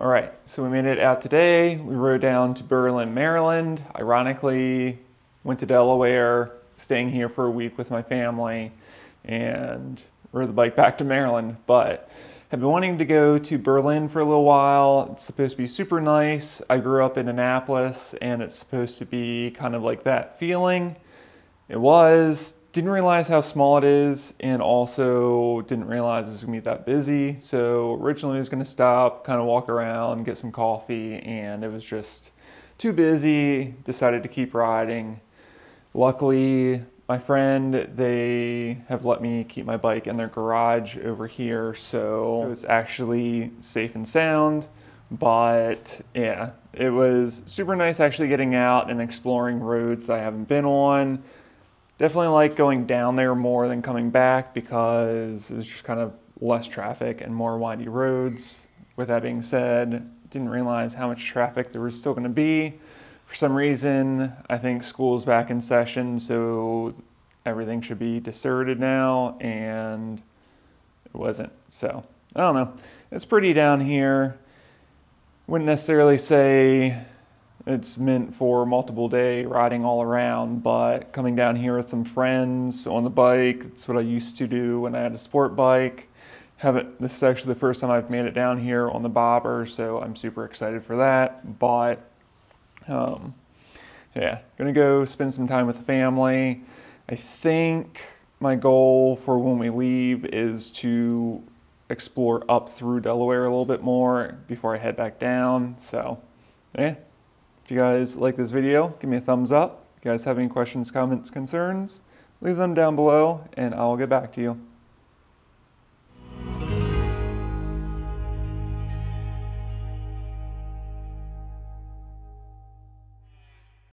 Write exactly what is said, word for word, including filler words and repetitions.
All right, so we made it out today. We rode down to Berlin, Maryland. Ironically, went to Delaware, staying here for a week with my family, and rode the bike back to Maryland. But I've been wanting to go to Berlin for a little while. It's supposed to be super nice. I grew up in Annapolis, and it's supposed to be kind of like that feeling. It was. Didn't realize how small it is, and also didn't realize it was gonna be that busy. So originally I was gonna stop, kind of walk around, get some coffee, and it was just too busy. Decided to keep riding. Luckily, my friend, they have let me keep my bike in their garage over here, so, so it's actually safe and sound. But yeah, it was super nice actually getting out and exploring roads that I haven't been on. Definitely like going down there more than coming back because it was just kind of less traffic and more windy roads. With that being said, didn't realize how much traffic there was still going to be. For some reason, I think school's back in session, so everything should be deserted now, and it wasn't. So, I don't know. It's pretty down here. Wouldn't necessarily say it's meant for multiple day riding all around, but coming down here with some friends on the bike, it's what I used to do when I had a sport bike. Haven't, this is actually the first time I've made it down here on the Bobber, so I'm super excited for that. But um, yeah, gonna go spend some time with the family. I think my goal for when we leave is to explore up through Delaware a little bit more before I head back down. So yeah. If you guys like this video, give me a thumbs up. If you guys have any questions, comments, concerns, leave them down below and I'll get back to you.